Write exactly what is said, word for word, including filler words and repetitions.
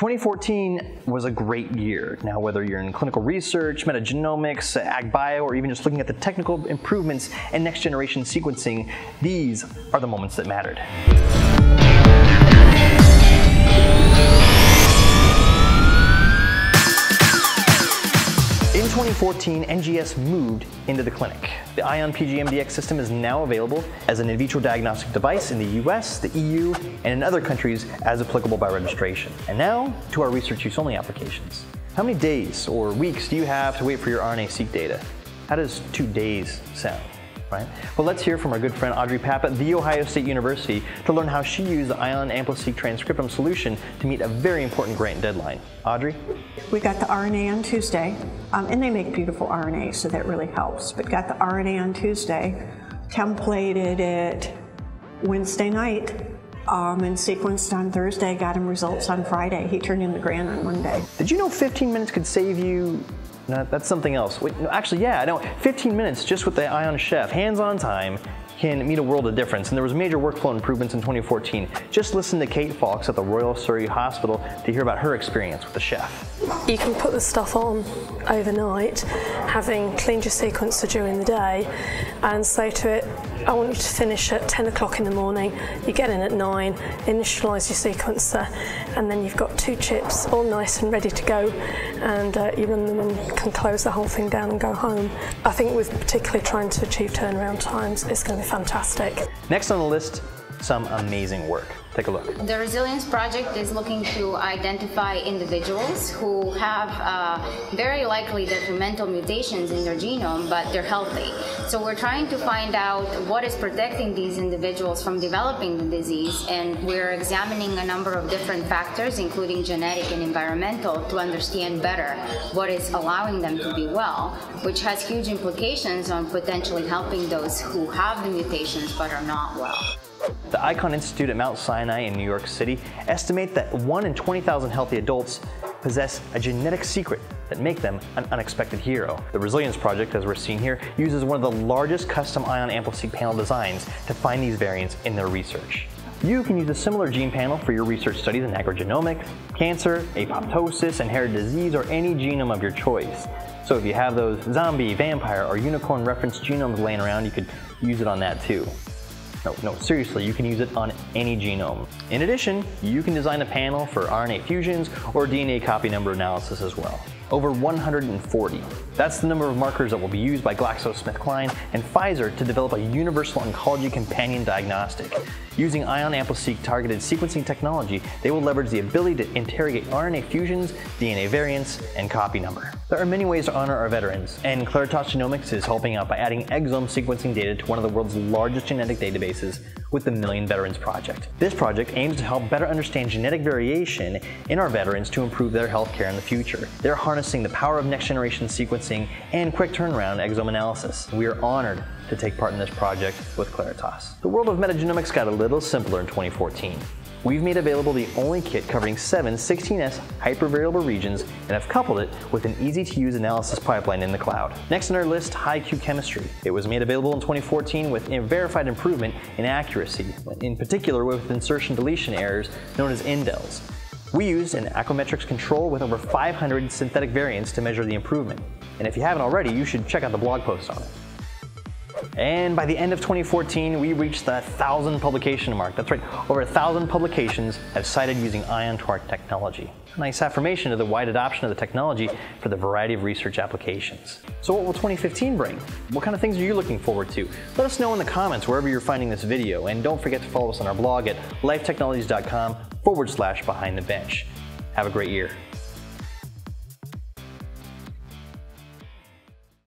twenty fourteen was a great year. Now, whether you're in clinical research, metagenomics, ag bio, or even just looking at the technical improvements and next generation sequencing, these are the moments that mattered. In twenty fourteen, N G S moved into the clinic. The Ion P G M Dx System is now available as an in vitro diagnostic device in the U S, the E U, and in other countries as applicable by registration. And now to our research use only applications. How many days or weeks do you have to wait for your R N A seq data? How does two days sound, right? Well, let's hear from our good friend Audrey Papp at The Ohio State University to learn how she used the Ion AmpliSeq Transcriptome Solution to meet a very important grant deadline. Audrey? We got the R N A on Tuesday, um, and they make beautiful R N A, so that really helps. But got the R N A on Tuesday, templated it Wednesday night, um, and sequenced on Thursday, got him results on Friday. He turned in the grant on Monday. Did you know fifteen minutes could save you? No, that's something else. Wait, no, actually, yeah, I know. fifteen minutes just with the Ion Chef, hands-on time, can meet a world of difference. And there was major workflow improvements in twenty fourteen. Just listen to Cate Faulkes at the Royal Surrey Hospital to hear about her experience with the Chef. You can put the stuff on overnight, having cleaned your sequencer during the day, and say to it, I want you to finish at ten o'clock in the morning. You get in at nine, initialise your sequencer, and then you've got two chips all nice and ready to go, and uh, you run them and can close the whole thing down and go home. I think with particularly trying to achieve turnaround times, it's going to be fantastic. Next on the list, some amazing work. Take a look. The Resilience Project is looking to identify individuals who have uh, very likely detrimental mutations in their genome, but they're healthy. So we're trying to find out what is protecting these individuals from developing the disease, and we're examining a number of different factors, including genetic and environmental, to understand better what is allowing them to be well, which has huge implications on potentially helping those who have the mutations but are not well. The Icahn Institute at Mount Sinai in New York City estimate that one in twenty thousand healthy adults possess a genetic secret that make them an unexpected hero. The Resilience Project, as we're seeing here, uses one of the largest custom Ion AmpliSeq panel designs to find these variants in their research. You can use a similar gene panel for your research studies in agrogenomics, cancer, apoptosis, inherited disease, or any genome of your choice. So if you have those zombie, vampire, or unicorn reference genomes laying around, you could use it on that too. No, no, seriously, you can use it on any genome. In addition, you can design a panel for R N A fusions or D N A copy number analysis as well. Over one hundred forty. That's the number of markers that will be used by GlaxoSmithKline and Pfizer to develop a universal oncology companion diagnostic. Using Ion AmpliSeq targeted sequencing technology, they will leverage the ability to interrogate R N A fusions, D N A variants, and copy number. There are many ways to honor our veterans, and Claritas Genomics is helping out by adding exome sequencing data to one of the world's largest genetic databases with the Million Veterans Project. This project aims to help better understand genetic variation in our veterans to improve their healthcare in the future. They're harnessing the power of next-generation sequencing and quick turnaround exome analysis. We are honored to take part in this project with Claritas. The world of metagenomics got a little simpler in twenty fourteen. We've made available the only kit covering seven sixteen S hypervariable regions and have coupled it with an easy-to-use analysis pipeline in the cloud. Next on our list, HiQ Chemistry. It was made available in twenty fourteen with a verified improvement in accuracy, in particular with insertion-deletion errors known as indels. We used an Aquametrics control with over five hundred synthetic variants to measure the improvement. And if you haven't already, you should check out the blog post on it. And by the end of twenty fourteen, we reached the one thousand publication mark. That's right, over one thousand publications have cited using Ion Torrent technology. A nice affirmation of the wide adoption of the technology for the variety of research applications. So what will twenty fifteen bring? What kind of things are you looking forward to? Let us know in the comments wherever you're finding this video, and don't forget to follow us on our blog at lifetechnologies dot com forward slash behind the bench. Have a great year.